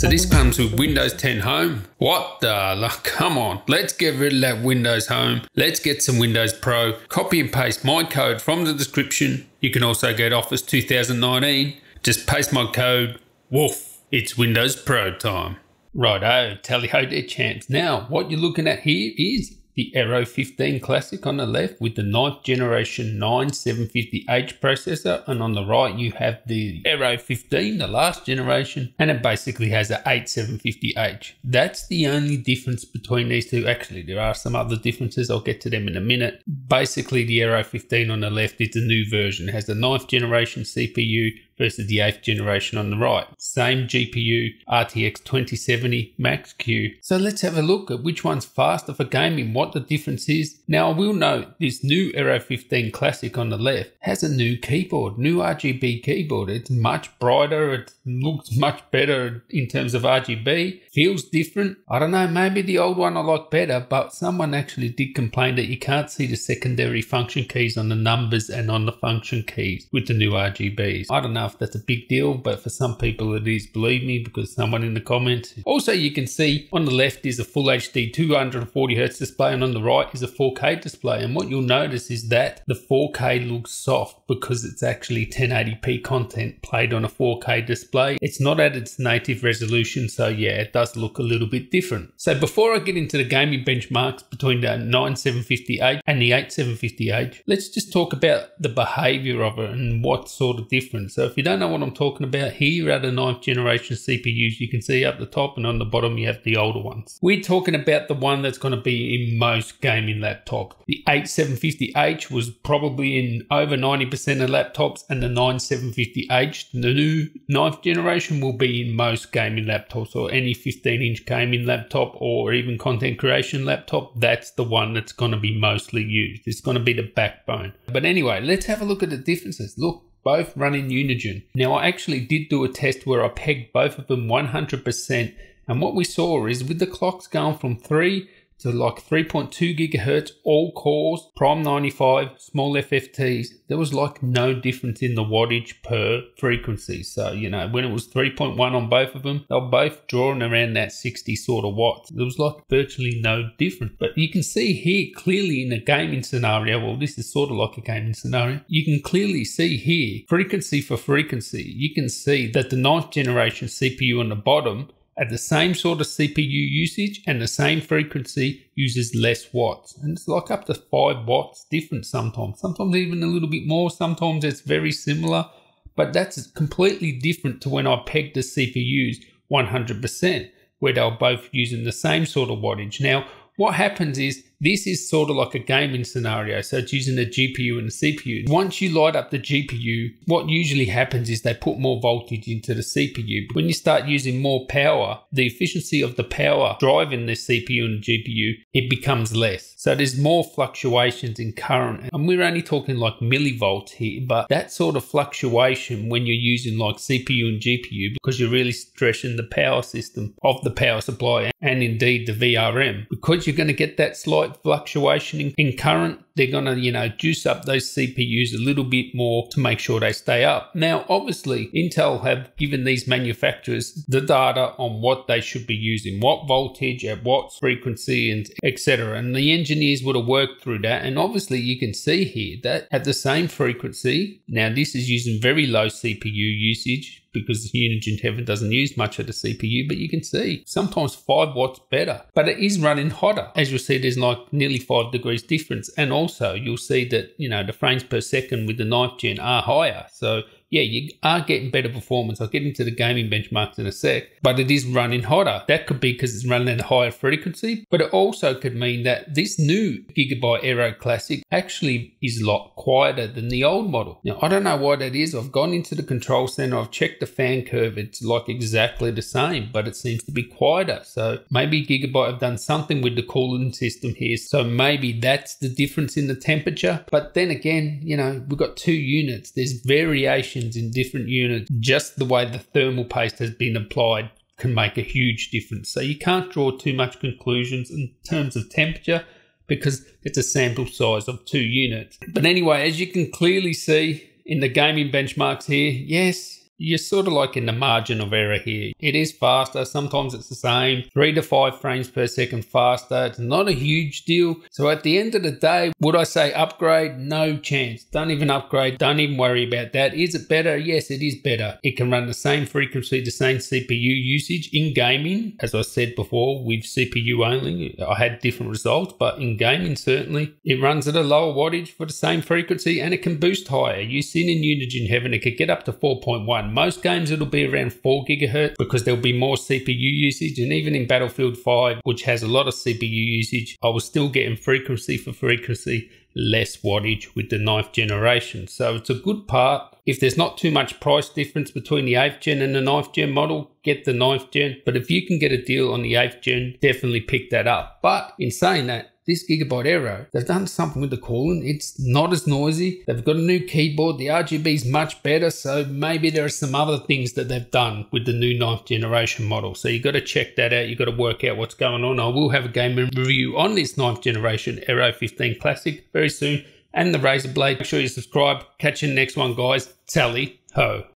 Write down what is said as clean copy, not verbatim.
So this comes with Windows 10 Home. What the, like, come on, let's get rid of that Windows Home. Let's get some Windows Pro. Copy and paste my code from the description. You can also go to Office 2019. Just paste my code, woof, it's Windows Pro time. Righto, tally ho there champs. Now, what you're looking at here is the Aero 15 Classic on the left with the 9th generation 9750H processor, and on the right you have the Aero 15, the last generation, and it basically has an 8750H. That's the only difference between these two. Actually, there are some other differences, I'll get to them in a minute. Basically, the Aero 15 on the left is the new version. It has the 9th generation CPU versus the 8th generation on the right. Same GPU, RTX 2070 Max Q. So let's have a look at which one's faster for gaming, what the difference is. Now I will note this new Aero 15 Classic on the left has a new keyboard, new RGB keyboard. It's much brighter, it looks much better in terms of RGB, feels different. I don't know, maybe the old one I like better, but someone actually did complain that you can't see the secondary function keys on the numbers and on the function keys with the new RGBs. I don't know if that's a big deal, but for some people it is, believe me, because someone in the comments. Also, you can see on the left is a full HD 240Hz display, and on the right is a 4K display. And what you'll notice is that the 4K looks soft because it's actually 1080p content played on a 4K display. It's not at its native resolution, so yeah, it does look a little bit different. So before I get into the gaming benchmarks between the 9750H and the 8750H, let's just talk about the behavior of it and what sort of difference. So if you don't know what I'm talking about, here are the 9th generation CPUs you can see up the top, and on the bottom you have the older ones. We're talking about the one that's going to be in most gaming laptops. The 8750H was probably in over 90% of laptops, and the 9750H, the new 9th generation, will be in most gaming laptops, or any 15-inch gaming laptop or even content creation laptop. That's the one that's going to be mostly used. It's going to be the backbone. But anyway, let's have a look at the differences. Look, both run in Unigine. Now I actually did do a test where I pegged both of them 100%, and what we saw is with the clocks going from 3 to like 3.2 gigahertz, all cores, Prime 95, small FFTs, there was like no difference in the wattage per frequency. So, you know, when it was 3.1 on both of them, they were both drawing around that 60 sort of watts. There was like virtually no difference. But you can see here clearly in a gaming scenario, well, this is sort of like a gaming scenario, you can clearly see here, frequency for frequency, you can see that the 9th generation CPU on the bottom at the same sort of CPU usage and the same frequency uses less watts, and it's like up to 5 watts different sometimes even a little bit more, sometimes it's very similar, but that's completely different to when I pegged the CPUs 100% where they were both using the same sort of wattage. Now what happens is this is sort of like a gaming scenario, so it's using a GPU and a CPU. Once you light up the GPU, what usually happens is they put more voltage into the CPU. When you start using more power, the efficiency of the power driving the CPU and the GPU, it becomes less. So there's more fluctuations in current, and we're only talking like millivolts here, but that sort of fluctuation when you're using like CPU and GPU, because you're really stressing the power system of the power supply and indeed the VRM, because you're going to get that slight fluctuation in current, they're going to, you know, juice up those CPUs a little bit more to make sure they stay up. Now, obviously, Intel have given these manufacturers the data on what they should be using, what voltage, at what frequency, and etc. And the engineers would have worked through that. And obviously, you can see here that at the same frequency, now this is using very low CPU usage because Unigine Heaven doesn't use much of the CPU, but you can see sometimes 5 watts better, but it is running hotter. As you'll see, there's like nearly 5 degrees difference. And also you'll see that, you know, the frames per second with the 9th gen are higher. So yeah, you are getting better performance. I'll get into the gaming benchmarks in a sec, but it is running hotter. That could be because it's running at a higher frequency, but it also could mean that this new Gigabyte Aero Classic actually is a lot quieter than the old model. Now, I don't know why that is. I've gone into the control center, I've checked the fan curve. It's like exactly the same, but it seems to be quieter. So maybe Gigabyte have done something with the cooling system here. So maybe that's the difference in the temperature. But then again, you know, we've got two units. There's variation in different units. Just the way the thermal paste has been applied can make a huge difference. So you can't draw too much conclusions in terms of temperature because it's a sample size of 2 units. But anyway, as you can clearly see in the gaming benchmarks here, yes, you're sort of like in the margin of error here. It is faster, sometimes it's the same, 3 to 5 frames per second faster. It's not a huge deal. So at the end of the day, would I say upgrade? No chance. Don't even upgrade, don't even worry about that. Is it better? Yes, it is better. It can run the same frequency, the same CPU usage in gaming. As I said before, with CPU only, I had different results, but in gaming certainly, it runs at a lower wattage for the same frequency and it can boost higher. You've seen in Unigine Heaven, it could get up to 4.1. Most games it'll be around 4 GHz because there'll be more CPU usage, and even in Battlefield 5, which has a lot of CPU usage, I was still getting frequency for frequency, less wattage with the 9th generation. So it's a good part. If there's not too much price difference between the 8th gen and the 9th gen model, get the 9th gen. But if you can get a deal on the 8th gen, definitely pick that up. But in saying that, this Gigabyte Aero, they've done something with the coolant. It's not as noisy. They've got a new keyboard. The RGB is much better. So maybe there are some other things that they've done with the new 9th generation model. So you've got to check that out. You've got to work out what's going on. I will have a game review on this 9th generation Aero 15 Classic very soon, and the Razer Blade. Make sure you subscribe. Catch you in the next one, guys. Tally ho.